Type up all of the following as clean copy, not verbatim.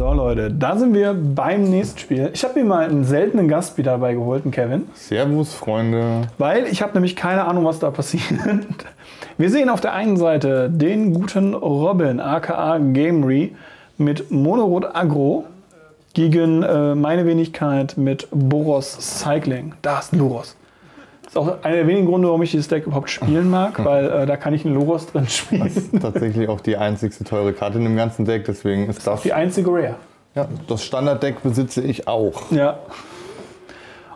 So Leute, da sind wir beim nächsten Spiel. Ich habe mir mal einen seltenen Gast wieder dabei geholt, einen Kevin. Servus Freunde. Weil ich habe nämlich keine Ahnung, was da passiert. Wir sehen auf der einen Seite den guten Robin, aka Gamery, mit Mono Red Aggro gegen meine Wenigkeit mit Boros Cycling. Da ist ein Lurrus. Das ist auch einer der wenigen Gründe, warum ich dieses Deck überhaupt spielen mag, weil da kann ich einen Lurrus drin spielen. Das ist tatsächlich auch die einzigste teure Karte in dem ganzen Deck, deswegen ist das die einzige Rare. Ja, das Standard-Deck besitze ich auch. Ja.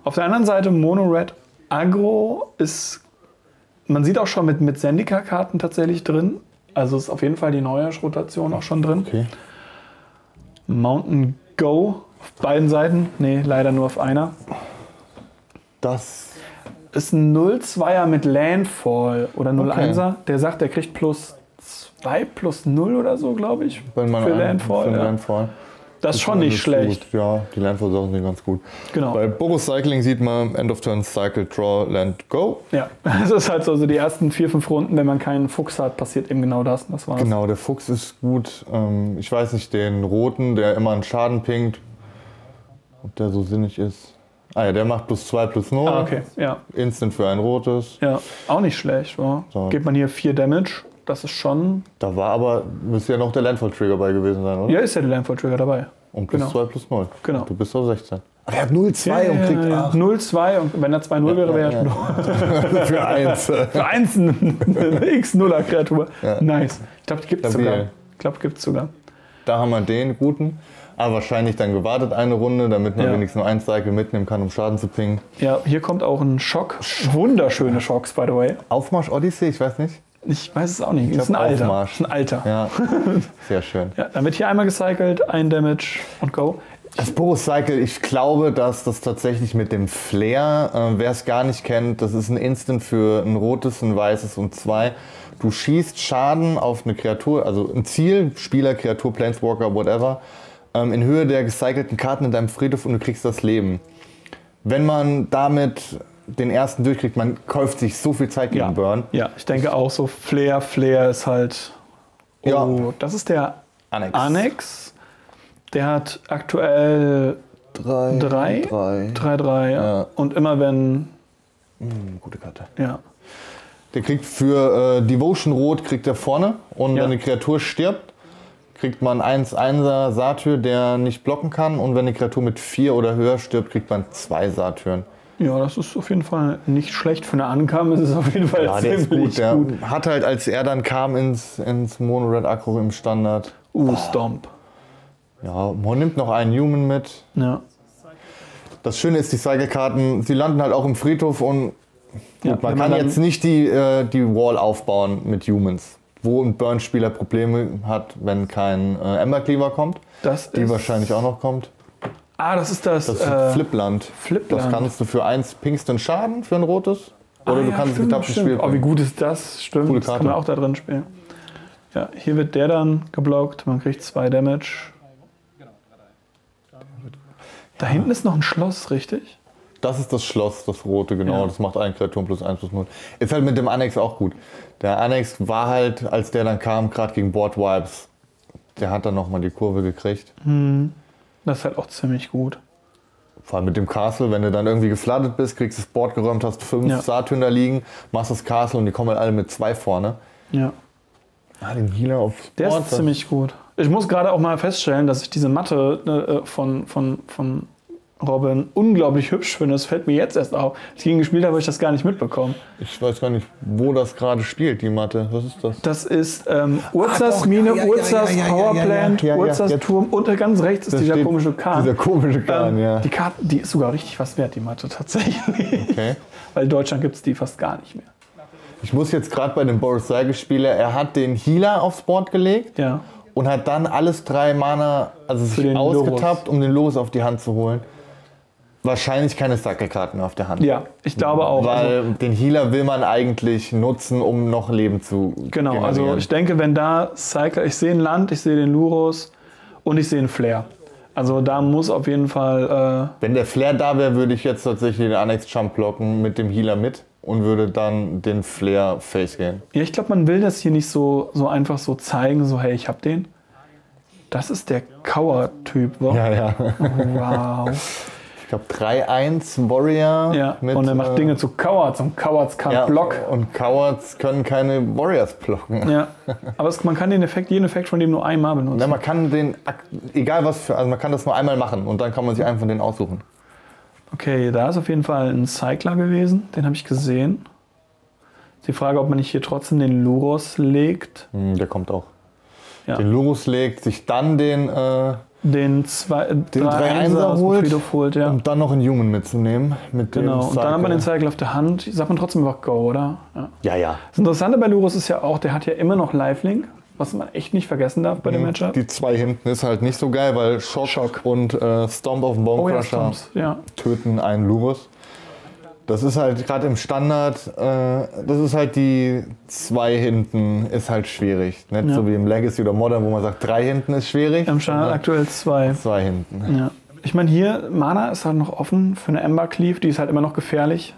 Auf der anderen Seite Mono Red Aggro ist, man sieht auch schon mit Zendika-Karten tatsächlich drin. Also ist auf jeden Fall die Neujahrrotation auch schon drin. Okay. Mountain Go auf beiden Seiten. Nee, leider nur auf einer. Das ist ein 0-2er mit Landfall oder 0-1er. Okay. Der sagt, der kriegt plus 2, plus 0 oder so, glaube ich. Wenn man für Landfall. Für ja. Landfall. Das ist schon nicht schlecht. Gut. Ja, die Landfall-Sachen sind ganz gut. Genau. Bei Boros Cycling sieht man End of Turn, Cycle, Draw, Land, Go. Ja, das ist halt so die ersten 4-5 Runden, wenn man keinen Fuchs hat, passiert eben genau das. Das war's. Genau, der Fuchs ist gut. Ich weiß nicht, den roten, der immer einen Schaden pinkt, ob der so sinnig ist. Ah ja, der macht plus 2 plus 0. Ah, okay, ja. Instant für ein rotes. Ja, auch nicht schlecht. Wa? So. Geht man hier 4 Damage. Das ist schon... Da war aber, müsste ja noch der Landfall-Trigger bei gewesen sein, oder? Ja, ist ja der Landfall-Trigger dabei. Und plus 2 plus 0. Genau. Und du bist auf 16. Aber er hat 0-2 ja, und kriegt 8. Ja. 0-2 und wenn er 2-0 ja, wäre, wäre ja, er ja. Für 1. Für 1 eine X-0er-Kreatur. Ja. Nice. Ich glaube, gibt es sogar. Da haben wir den guten. Aber wahrscheinlich dann gewartet eine Runde, damit man wenigstens nur ein Cycle mitnehmen kann, um Schaden zu pingen. Ja, hier kommt auch ein Shock. Wunderschöne Shocks, by the way. Aufmarsch Odyssey, ich weiß nicht. Ich weiß es auch nicht. Das ist ein Alter. Aufmarsch. Ein Alter. Ja, sehr schön. Ja, dann wird hier einmal gecycelt, ein Damage und go. Das Boros Cycle, ich glaube, dass das tatsächlich mit dem Flair, wer es gar nicht kennt, das ist ein Instant für ein rotes, ein weißes und 2. Du schießt Schaden auf eine Kreatur, also ein Ziel, Spieler, Kreatur, Planeswalker, whatever, in Höhe der gecycelten Karten in deinem Friedhof und du kriegst das Leben. Wenn man damit den ersten durchkriegt, man kauft sich so viel Zeit gegen Burn. Ja, ich denke auch so Flair ist halt... Oh, ja. Das ist der Annex. Der hat aktuell 3-3. Ja. Und immer wenn... gute Karte. Ja. Der kriegt für Devotion Rot, kriegt er vorne und wenn eine Kreatur stirbt, kriegt man 1-1er Satyr, der nicht blocken kann. Und wenn eine Kreatur mit 4 oder höher stirbt, kriegt man 2 Satyren. Ja, das ist auf jeden Fall nicht schlecht. Für eine Ankam ist es auf jeden Fall ziemlich gut. Hat halt, als er dann kam ins Mono Red Aggro im Standard. Stomp. Ja, man nimmt noch einen Human mit. Ja. Das Schöne ist, die Cycle-Karten, sie landen halt auch im Friedhof und gut, man kann jetzt nicht die Wall aufbauen mit Humans, wo ein Burn-Spieler Probleme hat, wenn kein Embercleave kommt, die wahrscheinlich auch noch kommt. Ah, das ist das... Das ist Flipland. Das kannst du für 1 pinksten Schaden für ein rotes. Oder du kannst es gedacht spielen. Oh, wie gut ist das? Stimmt, coole Karte. Das kann man auch da drin spielen. Ja, hier wird der dann geblockt, man kriegt 2 Damage. Da hinten ist noch ein Schloss, richtig? Das ist das Schloss, das rote, genau. Ja. Das macht einen Kreaturen plus 1 plus 0. Ist halt mit dem Annex auch gut. Der Annex war halt, als der dann kam, gerade gegen Board Wipes, der hat dann nochmal die Kurve gekriegt. Das ist halt auch ziemlich gut. Vor allem mit dem Castle, wenn du dann irgendwie geflattet bist, kriegst das Board geräumt, hast 5 Satyren da liegen, machst das Castle und die kommen halt alle mit 2 vorne. Ja. Ah, den Healer auf Board. Der ist ziemlich gut. Ich muss gerade auch mal feststellen, dass ich diese Matte von Robin unglaublich hübsch finde. Das fällt mir jetzt erst auf. Als ich ihn gespielt habe, habe ich das gar nicht mitbekommen. Ich weiß gar nicht, wo das gerade spielt, die Matte. Was ist das? Das ist Urzas Mine, Urzas Powerplant, Urzas Turm. Und ganz rechts ist dieser komische Kahn. Dieser komische Kahn, ja. Die Karte, die ist sogar richtig was wert, die Matte, tatsächlich. Okay. Weil in Deutschland gibt es die fast gar nicht mehr. Ich muss jetzt gerade bei dem Boris Cycle-Spieler, er hat den Healer aufs Board gelegt. Ja. Und hat dann alles 3 Mana, also sich ausgetappt, um den Lurrus auf die Hand zu holen. Wahrscheinlich keine Cycle-Karten auf der Hand. Ja, ich glaube auch. Weil also, den Healer will man eigentlich nutzen, um noch Leben zu generieren. Also ich denke, wenn da Cycle... Ich sehe ein Land, ich sehe den Lurrus und ich sehe einen Flair. Also da muss auf jeden Fall... wenn der Flair da wäre, würde ich jetzt tatsächlich den Annex-Jump blocken mit dem Healer mit und würde dann den Flair face gehen. Ja, ich glaube, man will das hier nicht so einfach so zeigen, so hey, ich hab den. Das ist der Coward-Typ, wa? Ja, ja. Wow. Ich glaube 3-1 Warrior. Ja, mit, und er macht Dinge zu Cowards und Cowards kann ja, blocken. Und Cowards können keine Warriors blocken. Ja, aber es, man kann den Effekt, jeden Effekt von dem nur einmal benutzen. Ja, man kann den, egal was für, also man kann das nur einmal machen und dann kann man sich einen von denen aussuchen. Okay, da ist auf jeden Fall ein Cycler gewesen, den habe ich gesehen. Die Frage, ob man nicht hier trotzdem den Lurrus legt. Der kommt auch. Ja. Den Lurrus legt, sich dann den 3-1er holt ja. Und dann noch einen Human mitzunehmen. Mit dem Cycle. Und dann hat man den Cycle auf der Hand. Sagt man trotzdem einfach Go, oder? Ja, ja. Ja. Das Interessante bei Lurrus ist ja auch, der hat ja immer noch Lifelink, was man echt nicht vergessen darf bei dem Matchup. Die zwei hinten ist halt nicht so geil, weil Shock und Stomp auf den Bombcrusher töten einen Lurrus. Das ist halt gerade im Standard, das ist halt die 2 hinten ist halt schwierig. Nicht so wie im Legacy oder Modern, wo man sagt, 3 hinten ist schwierig. Im Standard aktuell 2. 2 hinten. Ja. Ich meine hier, Mana ist halt noch offen für eine Embercleave, die ist halt immer noch gefährlich.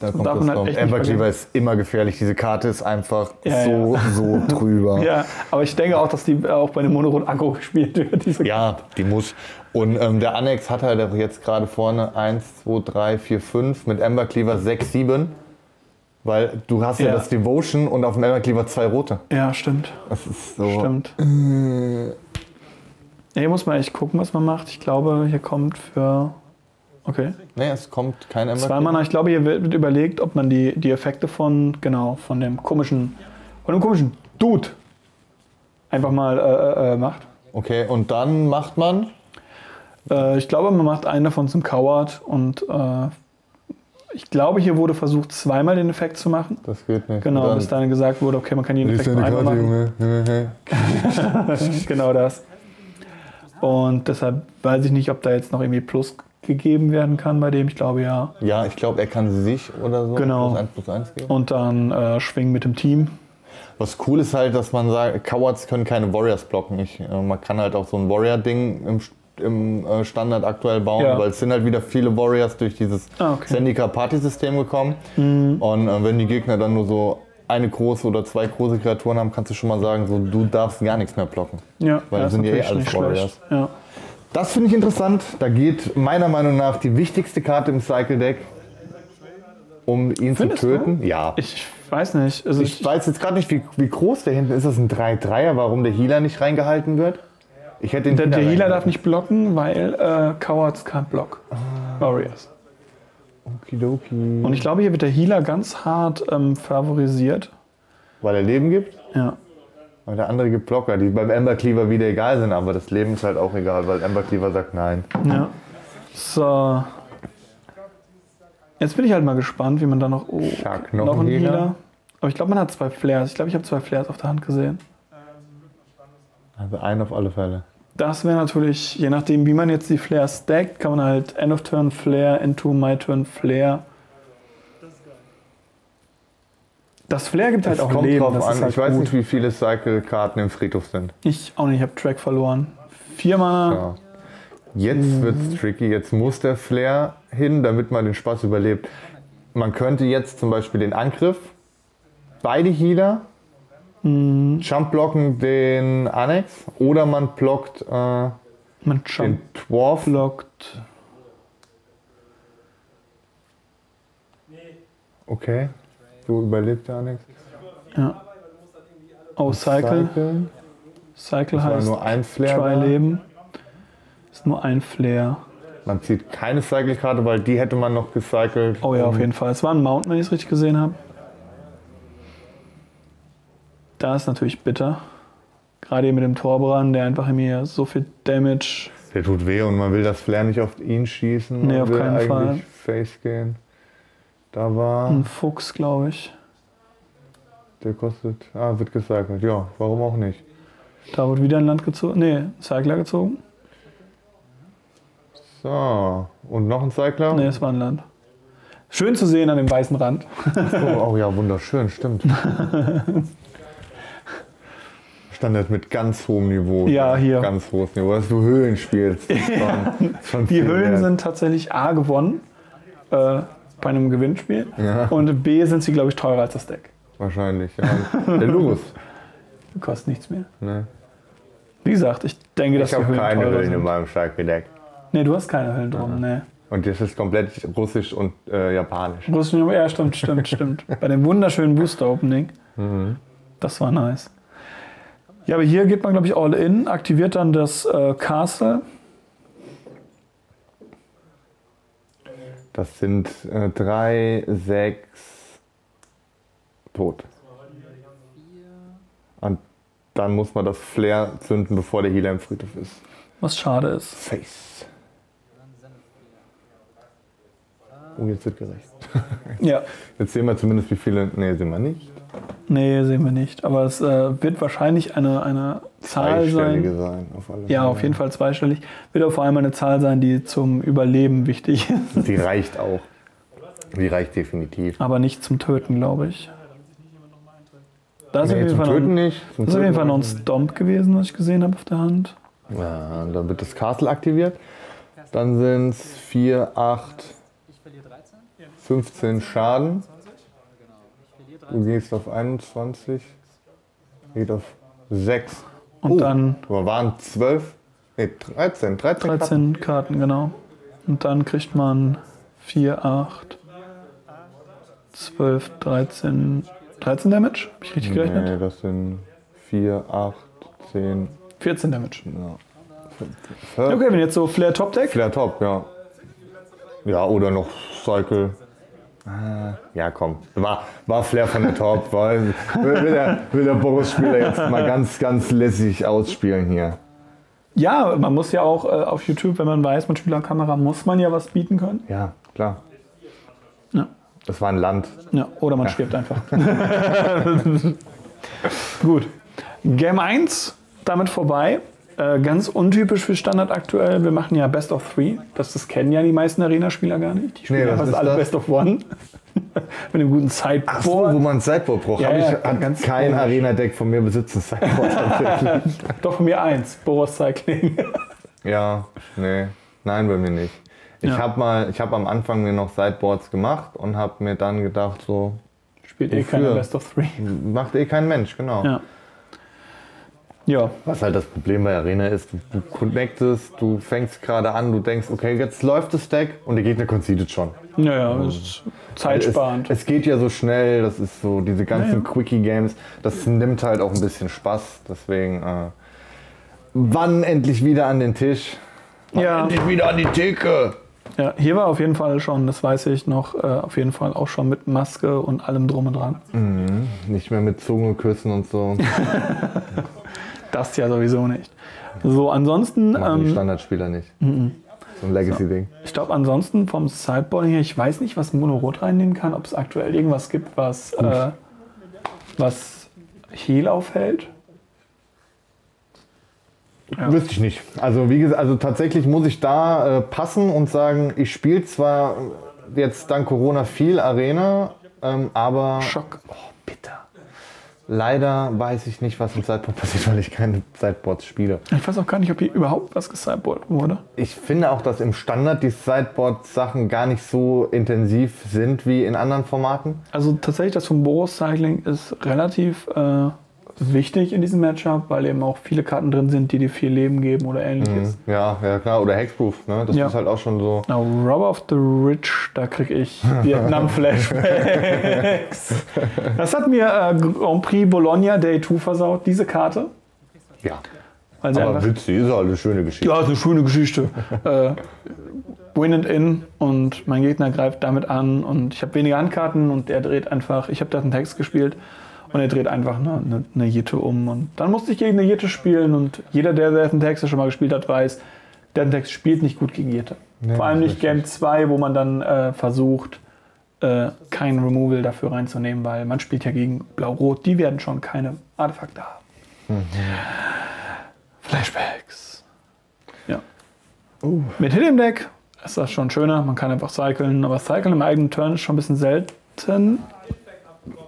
Da kommt das halt echt. Embercleave ist immer gefährlich, diese Karte ist einfach so drüber. Ja, aber ich denke auch, dass die auch bei einem Mono Red Aggro gespielt wird, diese Karte. Ja, die muss. Und der Annex hat halt jetzt gerade vorne 1, 2, 3, 4, 5 mit Embercleaver 6, 7. Weil du hast ja das Devotion und auf dem Embercleaver 2 rote. Ja, stimmt. Das ist so. Stimmt. Hier muss man echt gucken, was man macht. Ich glaube, hier kommt für. Okay. Nee, es kommt kein Embercleaver. 2 Mana. Ich glaube, hier wird überlegt, ob man die Effekte von dem komischen. Von dem komischen Dude einfach mal macht. Okay, und dann macht man. Ich glaube, man macht einen davon zum Coward und ich glaube, hier wurde versucht, zweimal den Effekt zu machen. Das geht nicht. Genau, bis dann gesagt wurde, okay, man kann jeden Effekt nur einmal machen. Genau das. Und deshalb weiß ich nicht, ob da jetzt noch irgendwie Plus gegeben werden kann bei dem. Ich glaube, ja. Ja, ich glaube, er kann sich oder so genau. +1/+1 geben. Und dann schwingen mit dem Team. Was cool ist halt, dass man sagt, Cowards können keine Warriors blocken. Man kann halt auch so ein Warrior-Ding im Standard aktuell bauen, weil es sind halt wieder viele Warriors durch dieses Zendika-Party-System gekommen. Und wenn die Gegner dann nur so eine große oder 2 große Kreaturen haben, kannst du schon mal sagen, so du darfst gar nichts mehr blocken. Ja, weil das sind ja eh alles Warriors. Ja. Das finde ich interessant. Da geht meiner Meinung nach die wichtigste Karte im Cycle-Deck, um ihn zu töten. Du? Ja. Ich weiß nicht. Also ich weiß jetzt gerade nicht, wie groß der hinten ist. Das ein 3-3er, warum der Healer nicht reingehalten wird? Ich hätte der Healer darf nicht blocken, weil Cowards kann blocken. Warriors. Okidoki. Und ich glaube, hier wird der Healer ganz hart favorisiert. Weil er Leben gibt? Ja. Weil der andere gibt Blocker, die beim Embercleaver wieder egal sind, aber das Leben ist halt auch egal, weil Embercleaver sagt nein. Ja. So. Jetzt bin ich halt mal gespannt, wie man da noch. Oh, noch ein Healer. Aber ich glaube, man hat 2 Flairs. Ich glaube, ich habe 2 Flairs auf der Hand gesehen. Also einen auf alle Fälle. Das wäre natürlich, je nachdem wie man jetzt die Flair stackt, kann man halt End of Turn Flair, Into My Turn Flair. Das Flair gibt halt auch Leben. Das ist halt ich weiß nicht, wie viele Cycle-Karten im Friedhof sind. Ich auch nicht, ich habe Track verloren. 4 Mana. Ja. Jetzt wird's tricky, jetzt muss der Flair hin, damit man den Spaß überlebt. Man könnte jetzt zum Beispiel den Angriff, beide Healer, Jump blocken den Annex oder man blockt den Dwarf. Blockt. Okay, so überlebt der Annex. Ja. Oh, Cycle. Cycle heißt nur ein Flair 2 Leben. Ist nur ein Flair. Man zieht keine Cycle-Karte, weil die hätte man noch gecycelt. Oh ja, auf jeden Fall. Es war ein Mountain, wenn ich es richtig gesehen habe. Da ist natürlich bitter. Gerade hier mit dem Torbran, der einfach mir so viel Damage. Der tut weh und man will das Flair nicht auf ihn schießen. Nee, auf keinen Fall. Eigentlich Face gehen. Da war. Ein Fuchs, glaube ich. Der kostet. Ah, wird gecycelt. Ja, warum auch nicht? Da wird wieder ein Land gezogen. Nee, ein Cycler gezogen. So. Und noch ein Cycler? Nee, es war ein Land. Schön zu sehen an dem weißen Rand. Oh, oh ja, wunderschön, stimmt. Standard mit ganz hohem Niveau. Ja, hier. Ganz hohes Niveau, dass du Höhlen spielst. Ja. Die Höhlen sind tatsächlich A gewonnen bei einem Gewinnspiel und B sind sie, glaube ich, teurer als das Deck. Wahrscheinlich, ja. Der Lurrus. Kostet nichts mehr. Nee. Wie gesagt, ich denke, dass ich habe keine Höhlen in meinem Starkbedeck. Nee, du hast keine Höhlen drum, ne. Und das ist komplett russisch und japanisch. Russisch, ja, stimmt, stimmt, stimmt. Bei dem wunderschönen Booster-Opening. Mhm. Das war nice. Ja, aber hier geht man, glaube ich, all in, aktiviert dann das Castle. Das sind 3, 6, tot. Und dann muss man das Flair zünden, bevor der Healer im Friedhof ist. Was schade ist. Face. Oh, jetzt wird gerecht. Ja. Jetzt sehen wir zumindest, wie viele. Nee, sehen wir nicht. Nee, sehen wir nicht. Aber es wird wahrscheinlich eine Zahl sein. Auf alle Fälle. Ja, auf jeden Fall zweistellig. Wird auch vor allem eine Zahl sein, die zum Überleben wichtig ist. Die reicht auch. Die reicht definitiv. Aber nicht zum Töten, glaube ich. Das nee, ist zum Töten nicht. Das ist auf jeden Fall noch ein Stomp gewesen, was ich gesehen habe auf der Hand. Ja, und dann wird das Castle aktiviert. Dann sind es 4, 8, 15 Schaden. Du gehst auf 21, geht auf 6. Und dann. Aber waren 12? Nee, 13 Karten. Genau. Und dann kriegt man 4, 8, 12, 13 Damage? Hab ich richtig gerechnet? Nee, das sind 4, 8, 10. 14 Damage. Ja. 15. Okay, wenn jetzt so Flair Top Deck? Flair Top, ja. Ja, oder noch Cycle. Ja, komm. War Flair von der Top. Will der Boros-Spieler jetzt mal ganz lässig ausspielen hier. Ja, man muss ja auch auf YouTube, wenn man weiß, man spielt an Kamera, muss man ja was bieten können. Ja, klar. Ja. Das war ein Land. Ja, oder man stirbt einfach. Gut. Game 1, damit vorbei. Ganz untypisch für Standard aktuell. Wir machen ja Best of 3. Das kennen ja die meisten Arena-Spieler gar nicht. Die spielen ja fast alle Best of 1. Mit einem guten Sideboard. Ach so, wo man ein Sideboard braucht. Ja, ich habe kein Arena-Deck von mir besitzen Sideboard tatsächlich. Doch, von mir eins. Boros Cycling. Ja, nee. Nein, bei mir nicht. Ich habe am Anfang mir noch Sideboards gemacht und habe mir dann gedacht, so... Spielt eh keine Best of 3. Macht eh kein Mensch, genau. Ja. Ja. Was halt das Problem bei Arena ist, du connectest, du fängst gerade an, du denkst, okay, jetzt läuft das Deck und der Gegner conceded schon. Naja, das ist zeitsparend. Es geht ja so schnell, das ist so, diese ganzen Quickie-Games, das nimmt halt auch ein bisschen Spaß, deswegen, wann endlich wieder an den Tisch? Ja. Endlich wieder an die Theke! Ja, hier war auf jeden Fall schon, das weiß ich noch, auf jeden Fall auch schon mit Maske und allem drum und dran. Mhm. Nicht mehr mit Zunge küssen und so. Das ja sowieso nicht. So, ansonsten... Standardspieler nicht. So ein Legacy-Ding. So. Ich glaube, ansonsten vom Sideboarding her, ich weiß nicht, was Mono Rot reinnehmen kann, ob es aktuell irgendwas gibt, was Heal aufhält. Ja. Wüsste ich nicht. Also, wie gesagt, also tatsächlich muss ich da passen und sagen, ich spiele zwar jetzt dank Corona viel Arena, aber... Schock. Oh, bitter. Leider weiß ich nicht, was im Sideboard passiert, weil ich keine Sideboards spiele. Ich weiß auch gar nicht, ob hier überhaupt was gesideboardet wurde. Ich finde auch, dass im Standard die Sideboard-Sachen gar nicht so intensiv sind wie in anderen Formaten. Also tatsächlich, das von Boros Cycling ist relativ wichtig in diesem Matchup, weil eben auch viele Karten drin sind, die dir viel Leben geben oder ähnliches. Ja, ja klar. Oder Hexproof, ne? Das ist halt auch schon so. Na, Robber of the Ridge, da kriege ich Vietnam-Flashbacks. Das hat mir Grand Prix Bologna Day 2 versaut, diese Karte. Ja. Also aber witzig, ist ja eine schöne Geschichte. Ja, ist eine schöne Geschichte. Win and in und mein Gegner greift damit an und ich habe weniger Handkarten und er dreht einfach, ich habe da einen Text gespielt. Und er dreht einfach eine Jitte um. Und dann musste ich gegen eine Jitte spielen. Und jeder, der den Text schon mal gespielt hat, weiß, der Text spielt nicht gut gegen Jitte. Nee, vor allem nicht Game 2, wo man dann versucht, kein Removal dafür reinzunehmen, weil man spielt ja gegen Blau-Rot. Die werden schon keine Artefakte haben. Mhm. Flashbacks. Ja. Mit Hit im Deck ist das schon schöner. Man kann einfach cyclen. Aber cyclen im eigenen Turn ist schon ein bisschen selten.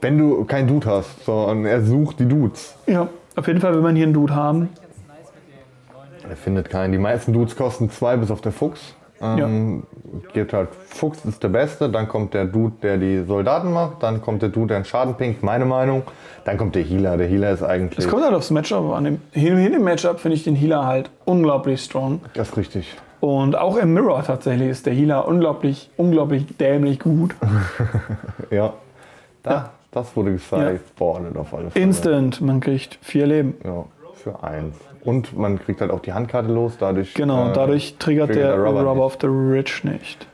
Wenn du keinen Dude hast, sondern er sucht die Dudes. Ja, auf jeden Fall will man hier einen Dude haben. Er findet keinen. Die meisten Dudes kosten 2 bis auf der Fuchs. Geht halt Fuchs ist der Beste, dann kommt der Dude, der die Soldaten macht, dann kommt der Dude, der einen Schaden pinkt, meine Meinung. Dann kommt der Healer. Der Healer ist eigentlich... Es kommt halt aufs Matchup an. Im Matchup finde ich den Healer halt unglaublich strong. Das ist richtig. Und auch im Mirror tatsächlich ist der Healer unglaublich, dämlich gut. Ja. Das wurde gesiped auf alle Fälle. Instant, man kriegt 4 Leben. Ja, für 1. Und man kriegt halt auch die Handkarte los, dadurch... Genau, dadurch triggert der Robber of the Ridge nicht.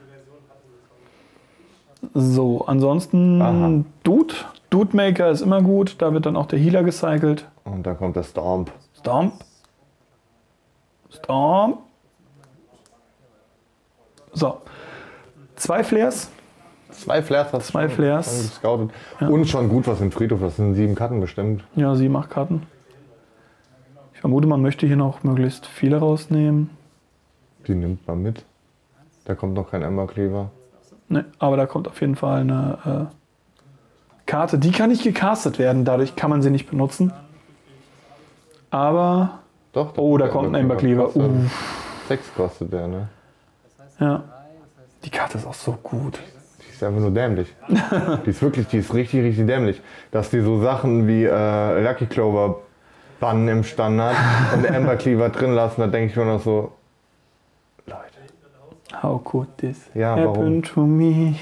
So, ansonsten Dude-Maker ist immer gut, da wird dann auch der Healer gecycelt. Und dann kommt der Stomp. Stomp. So, 2 Flairs. 2 Flairs hast du schon gescoutet. Ja. Und schon gut was im Friedhof, das sind 7 Karten bestimmt. Ja, 7, 8 Karten. Ich vermute, man möchte hier noch möglichst viele rausnehmen. Die nimmt man mit. Da kommt noch kein Embercleave. Ne, aber da kommt auf jeden Fall eine Karte. Die kann nicht gecastet werden, dadurch kann man sie nicht benutzen. Aber... Doch, oh, da kommt ein Embercleave. 6 kostet der, ne? Ja. Die Karte ist auch so gut. Die ist einfach nur dämlich. Die ist wirklich, die ist richtig, richtig dämlich. Dass die so Sachen wie Lucky Clover bannen im Standard und Embercleave drin lassen, da denke ich mir noch so, Leute. How could this happen to me?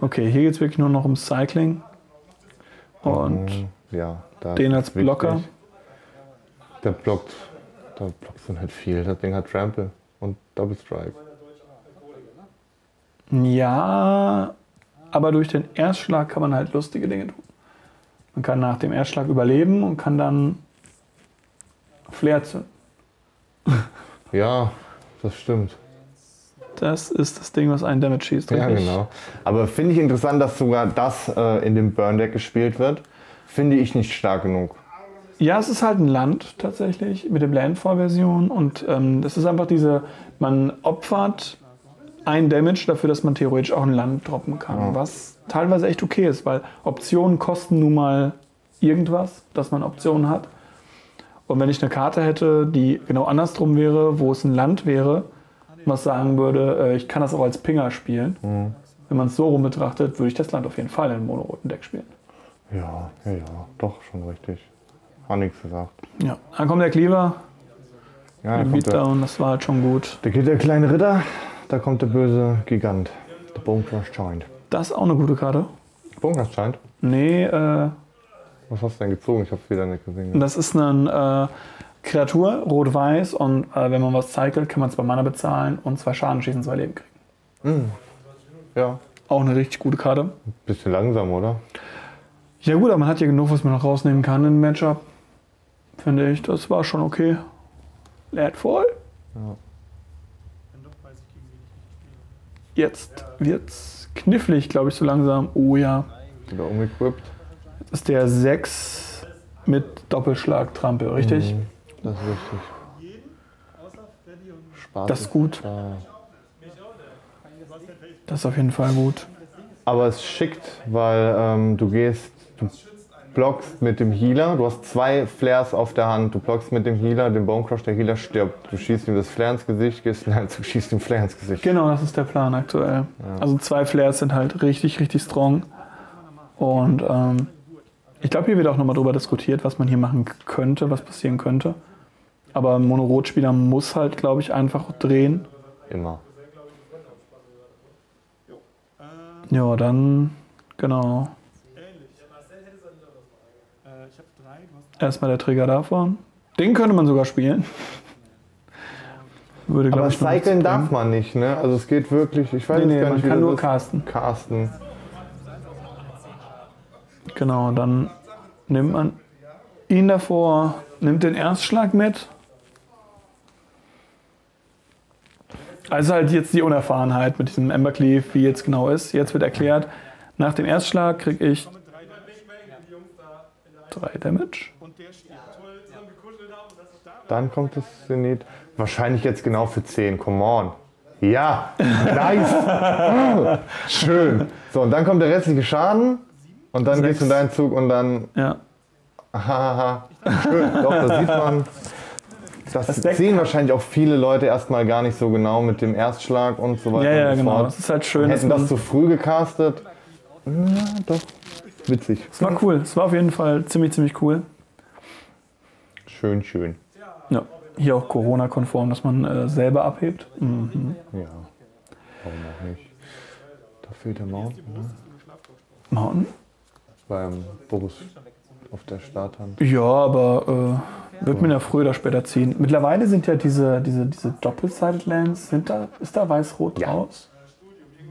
Okay, hier geht es wirklich nur noch um Cycling. Und ja, den als Blocker. Da blockt man halt viel. Das Ding hat Trample und Double Strike. Ja, aber durch den Erstschlag kann man halt lustige Dinge tun. Man kann nach dem Erstschlag überleben und kann dann Flair zünden. Ja, das stimmt. Das ist das Ding, was einen Damage schießt. Ja, genau. Aber finde ich interessant, dass sogar das in dem Burn-Deck gespielt wird. Finde ich nicht stark genug. Ja, es ist halt ein Land tatsächlich mit dem Landfall-Version. Und das ist einfach diese, man opfert ein Damage dafür, dass man theoretisch auch ein Land droppen kann. Ja. Was teilweise echt okay ist, weil Optionen kosten nun mal irgendwas, dass man Optionen hat. Und wenn ich eine Karte hätte, die genau andersrum wäre, wo es ein Land wäre, was sagen würde, ich kann das auch als Pinger spielen. Mhm. Wenn man es so rum betrachtet, würde ich das Land auf jeden Fall in einem monoroten Deck spielen. Ja, ja, ja, doch, schon richtig. Hat nichts gesagt. Ja, dann kommt der Cleaver. Ja, der Beatdown, das war halt schon gut. Da geht der kleine Ritter, da kommt der böse Gigant. Der Bonecrush Joint. Das ist auch eine gute Karte. Bonecrush Joint? Nee, Was hast du denn gezogen? Ich hab's wieder nicht gesehen. Das ist eine Kreatur, rot-weiß, und wenn man was cycelt, kann man 2 Mana bezahlen und 2 Schaden schießen, 2 Leben kriegen. Mm. Ja. Auch eine richtig gute Karte. Ein bisschen langsam, oder? Ja gut, aber man hat ja genug, was man noch rausnehmen kann im Matchup. Finde ich, das war schon okay. Lädt voll. Ja. Jetzt wird's knifflig, glaube ich, so langsam. Oh ja. Wieder umequipped. Ist der 6 mit Doppelschlag Trampe, richtig? Mhm, das ist richtig. Spaß, das ist gut. Das ist auf jeden Fall gut. Aber es schickt, weil du blockst mit dem Healer, du hast 2 Flairs auf der Hand, du blockst mit dem Healer, den Bonecrush, der Healer stirbt. Du schießt ihm das Flair ins Gesicht, gehst in den Einzug, schießt ihm Flair ins Gesicht. Genau, das ist der Plan aktuell. Ja. Also 2 Flairs sind halt richtig, richtig strong. Und ich glaube, hier wird auch nochmal drüber diskutiert, was man hier machen könnte, was passieren könnte. Aber ein Mono-Rot-Spieler muss halt, glaube ich, einfach drehen. Immer. Ja, dann, genau. Erstmal der Trigger davon. Den könnte man sogar spielen. Würde, glaub, aber ich cyclen darf man nicht, ne? Also es geht wirklich, ich weiß gar nicht, man kann nur casten. Genau, dann nimmt man ihn davor, nimmt den Erstschlag mit. Also halt jetzt die Unerfahrenheit mit diesem Embercleave, wie jetzt genau ist. Jetzt wird erklärt, nach dem Erstschlag kriege ich 3 Damage. Dann kommt das Zenith. Wahrscheinlich jetzt genau für 10, come on. Ja, nice. Schön. So, und dann kommt der restliche Schaden. Und dann 6. Gehst du in deinen Zug und dann... Ja. Schön, doch, das sieht man. Das sehen wahrscheinlich auch viele Leute erstmal gar nicht so genau mit dem Erstschlag und so weiter. Ja, ja, und genau. Das ist halt schön. Hätten das zu früh gecastet. Ja, doch. Witzig. Es war cool. Es war auf jeden Fall ziemlich, ziemlich cool. Schön, schön. Ja. Hier auch Corona-konform, dass man selber abhebt. Mhm. Ja. Warum auch nicht? Da fehlt der Mountain. Ne? Mountain? Beim Boros auf der Starthand. Ja, aber wird mir ja früher oder später ziehen. Mittlerweile sind ja diese Doppel-Sided Lands, ist da Weiß-Rot raus?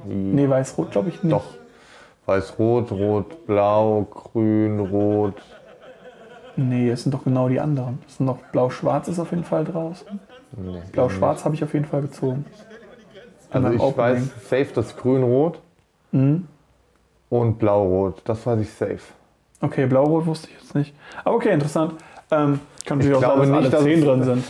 Nee, Weiß-Rot glaube ich nicht. Doch. Weiß-Rot, Rot-Blau, Grün, Rot. Nee, es sind doch genau die anderen. Es sind noch Blau-Schwarz ist auf jeden Fall draußen. Nee, Blau-Schwarz habe ich auf jeden Fall gezogen. Also ich weiß safe, das Grün-Rot und Blau-Rot. Das weiß ich safe. Okay, Blau-Rot wusste ich jetzt nicht. Aber okay, interessant. Kann natürlich auch sein, dass alle 10 drin sind.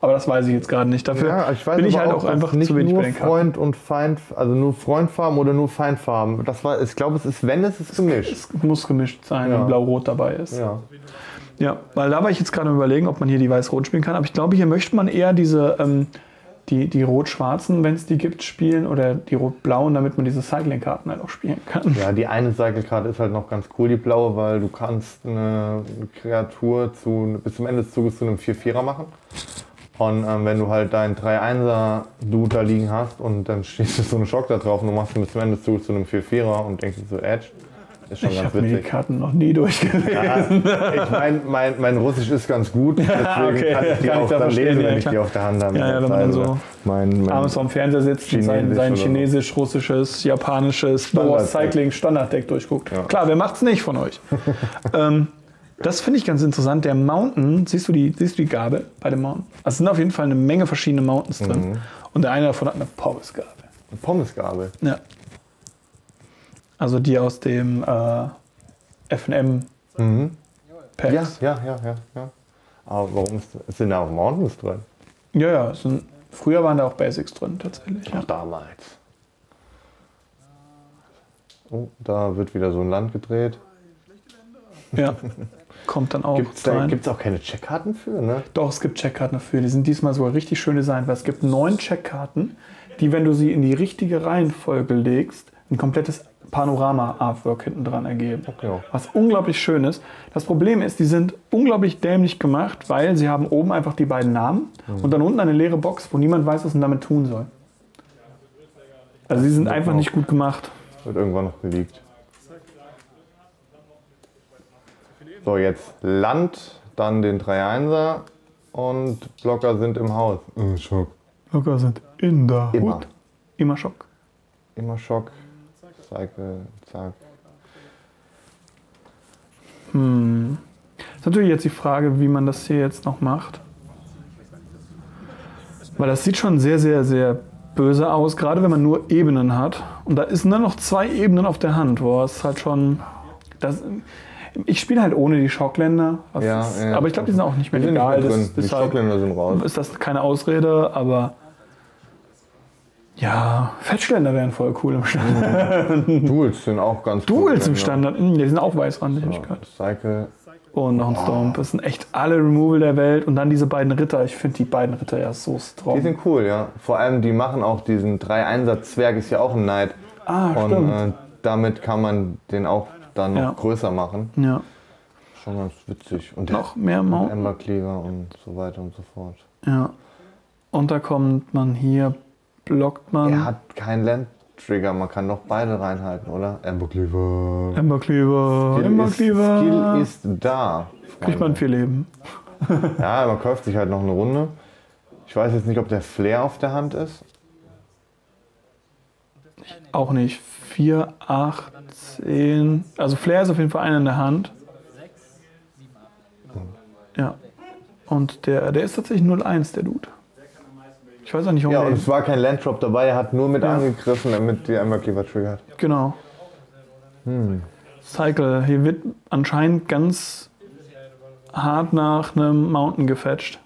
Aber das weiß ich jetzt gerade nicht. Dafür ja, ich weiß bin ich halt auch einfach nicht zu wenig nur Freund und Feind, also nur Freundfarben oder nur Feindfarben. Das war, ich glaube, es ist, wenn es ist gemischt. Es muss gemischt sein, wenn Blau-Rot dabei ist. Ja. Ja, weil da war ich jetzt gerade überlegen, ob man hier die Weiß-Rot spielen kann. Aber ich glaube, hier möchte man eher diese die Rot-Schwarzen, wenn es die gibt, spielen oder die Rot-Blauen, damit man diese Cycling-Karten halt auch spielen kann. Ja, die eine Cycle-Karte ist halt noch ganz cool, die blaue, weil du kannst eine Kreatur bis zum Ende des Zuges zu einem 4-4er machen. Und wenn du halt deinen 3-1er-Dude da liegen hast und dann stehst du so einen Schock da drauf und du machst ihn bis zum Ende des Zuges zu einem 4-4er und denkst dir so, Edge, ist schon ganz witzig. Ich habe die Karten noch nie durchgelesen. Ja, ich meine, mein Russisch ist ganz gut, deswegen kann ich die auch dann lesen, wenn ich die auf der Hand habe. Ja, wenn man so abends vom Fernseher sitzt und sein Chinesisch, Russisches, Japanisches, Boros Cycling Standarddeck durchguckt. Ja. Klar, wer macht's nicht von euch? Das finde ich ganz interessant. Der Mountain, siehst du die Gabel bei dem Mountain? Also es sind auf jeden Fall eine Menge verschiedene Mountains drin. Und der eine davon hat eine Pommesgabel. Eine Pommesgabel? Ja. Also die aus dem FNM Pack. Ja. Aber warum sind da auch Mountains drin? Ja. Früher waren da auch Basics drin, tatsächlich. Auch damals. Oh, da wird wieder so ein Land gedreht. Ja, kommt dann auch rein. Gibt es auch keine Checkkarten für, ne? Doch, es gibt Checkkarten dafür. Die sind diesmal sogar richtig schön designt, weil es gibt 9 Checkkarten, die, wenn du sie in die richtige Reihenfolge legst, ein komplettes Panorama-Artwork hinten dran ergeben. Okay. Was unglaublich schön ist. Das Problem ist, die sind unglaublich dämlich gemacht, weil sie haben oben einfach die beiden Namen und dann unten eine leere Box, wo niemand weiß, was man damit tun soll. Also sie sind einfach nicht gut gemacht. Wird irgendwann noch geleakt. So, jetzt Land, dann den 3-1er und Blocker sind im Haus. Schock. Blocker sind in der Hut. Immer Schock. Immer Schock. Cycle, zack. Ist natürlich jetzt die Frage, wie man das hier jetzt noch macht. Weil das sieht schon sehr, sehr, sehr böse aus, gerade wenn man nur Ebenen hat. Und da ist nur noch 2 Ebenen auf der Hand, wo es halt schon... Ich spiele halt ohne die Schockländer, aber ich glaube, die sind auch nicht mehr legal. Die Schockländer sind raus. Ist das keine Ausrede, aber... Ja, Fetchländer wären voll cool im Standard. Duels sind auch ganz cool. Duels im Standard, die sind auch weißrandig. So, Cycle. Und noch ein Stomp. Das sind echt alle Removal der Welt. Und dann diese beiden Ritter. Ich finde die beiden Ritter ja so strong. Die sind cool, ja. Vor allem, die machen auch diesen 3-1er-Zwerg, ist ja auch ein Knight. Und stimmt. Damit kann man den auch dann noch größer machen. Ja. Schon ganz witzig. Und noch mehr Mountain. Embercleave und so weiter und so fort. Ja. Und da kommt man hier... Blockt man. Er hat keinen Land-Trigger, man kann noch beide reinhalten, oder? Embercleave. Embercleave. Embercleave. Skill ist da. Kriegt man 4 Leben. Ja, man kauft sich halt noch eine Runde. Ich weiß jetzt nicht, ob der Flair auf der Hand ist. Auch nicht. 4, 8, 10. Also Flair ist auf jeden Fall einer in der Hand. Ja. Und der ist tatsächlich 0-1, der Dude. Ich weiß auch nicht, warum. Ja, und es war kein Landtrap dabei, er hat nur mit angegriffen, damit die Embercleave triggert. Genau. Cycle, hier wird anscheinend ganz hart nach einem Mountain gefetcht.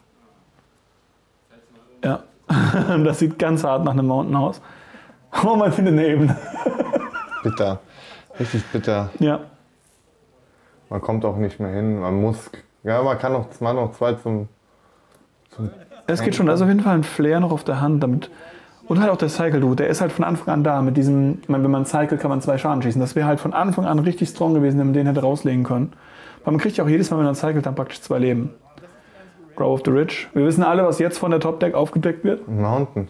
Ja, das sieht ganz hart nach einem Mountain aus. Oh, man findet eine Ebene. Bitter. Richtig bitter. Ja. Man kommt auch nicht mehr hin, man muss. Ja, man kann noch 2 zum So. Es geht schon, da ist auf jeden Fall ein Flair noch auf der Hand damit. Und halt auch der Cycle-Dude, der ist halt von Anfang an da mit diesem, ich meine, wenn man Cycle kann man 2 Schaden schießen. Das wäre halt von Anfang an richtig strong gewesen, wenn man den hätte rauslegen können. Aber man kriegt ja auch jedes Mal, wenn man cycelt, dann praktisch 2 Leben. Robber of the Ridge. Wir wissen alle, was jetzt von der Top-Deck aufgedeckt wird. Mountain.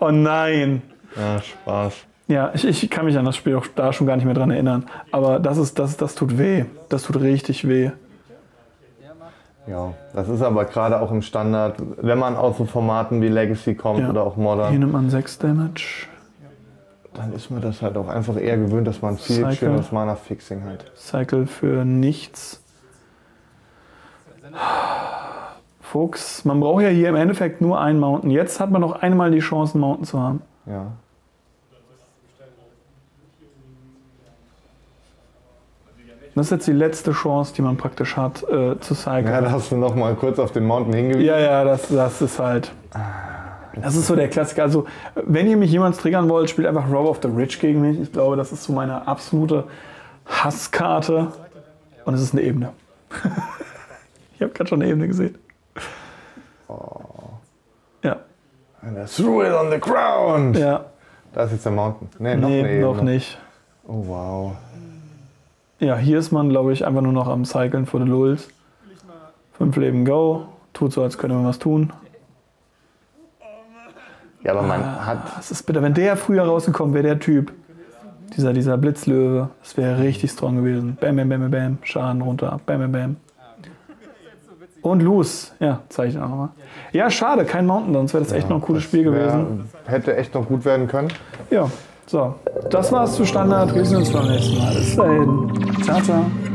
Oh nein. Ja, Spaß. Ja, ich kann mich an das Spiel auch da schon gar nicht mehr dran erinnern. Aber das tut weh. Das tut richtig weh. Ja, das ist aber gerade auch im Standard, wenn man aus so Formaten wie Legacy kommt, ja, oder auch Modern. Hier nimmt man 6 Damage. Dann ist mir das halt auch einfach eher gewöhnt, dass man viel schönes Mana-Fixing hat. Cycle für nichts. Fuchs, man braucht ja hier im Endeffekt nur einen Mountain. Jetzt hat man noch einmal die Chance, einen Mountain zu haben. Ja. Das ist jetzt die letzte Chance, die man praktisch hat, zu cyclen. Ja, da hast du noch mal kurz auf den Mountain hingewiesen. Ja, ja, das ist halt... Das ist so der Klassiker. Also, wenn ihr mich jemand triggern wollt, spielt einfach Robber of the Ridge gegen mich. Ich glaube, das ist so meine absolute Hasskarte. Und es ist eine Ebene. Ich habe gerade schon eine Ebene gesehen. Oh. Ja. And I threw it on the ground! Ja. Da ist jetzt der Mountain. Nee, noch, nee, eine Ebene. Noch nicht. Oh, wow. Ja, hier ist man, glaube ich, einfach nur noch am Cyclen für die Lulz. 5 Leben go. Tut so, als könnte man was tun. Ja, aber man hat... Das ist bitter. Wenn der früher rausgekommen wäre, der Typ, dieser Blitzlöwe, das wäre richtig strong gewesen. Bam, bam, bam, bam, Schaden runter. Bam, bam, bam. Und los. Ja, zeige ich auch nochmal. Ja, schade, kein Mountain, sonst wäre das echt noch ein cooles Spiel gewesen. Hätte echt noch gut werden können. Ja. So, das war's zu Standard. Wir sehen uns beim nächsten Mal. Bis dahin. Ciao, ciao.